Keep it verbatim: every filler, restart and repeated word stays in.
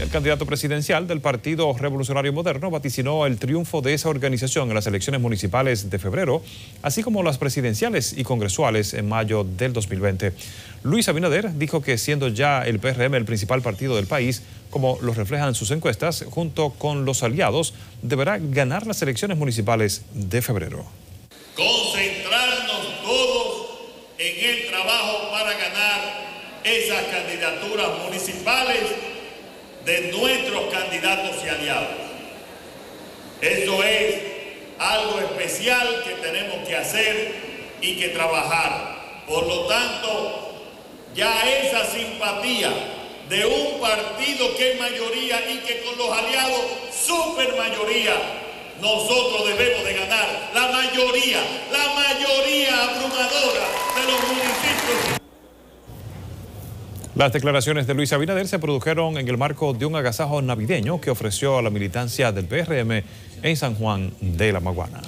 El candidato presidencial del Partido Revolucionario Moderno vaticinó el triunfo de esa organización en las elecciones municipales de febrero, así como las presidenciales y congresuales en mayo del dos mil veinte. Luis Abinader dijo que siendo ya el P R M el principal partido del país, como lo reflejan sus encuestas, junto con los aliados, deberá ganar las elecciones municipales de febrero. Concentrarnos todos en el trabajo para ganar esas candidaturas municipales de nuestros candidatos y aliados. Eso es algo especial que tenemos que hacer y que trabajar. Por lo tanto, ya esa simpatía de un partido que es mayoría y que con los aliados, super mayoría, nosotros debemos de ganar la mayoría, la mayoría abrumadora de los municipios. Las declaraciones de Luis Abinader se produjeron en el marco de un agasajo navideño que ofreció a la militancia del P R M en San Juan de la Maguana.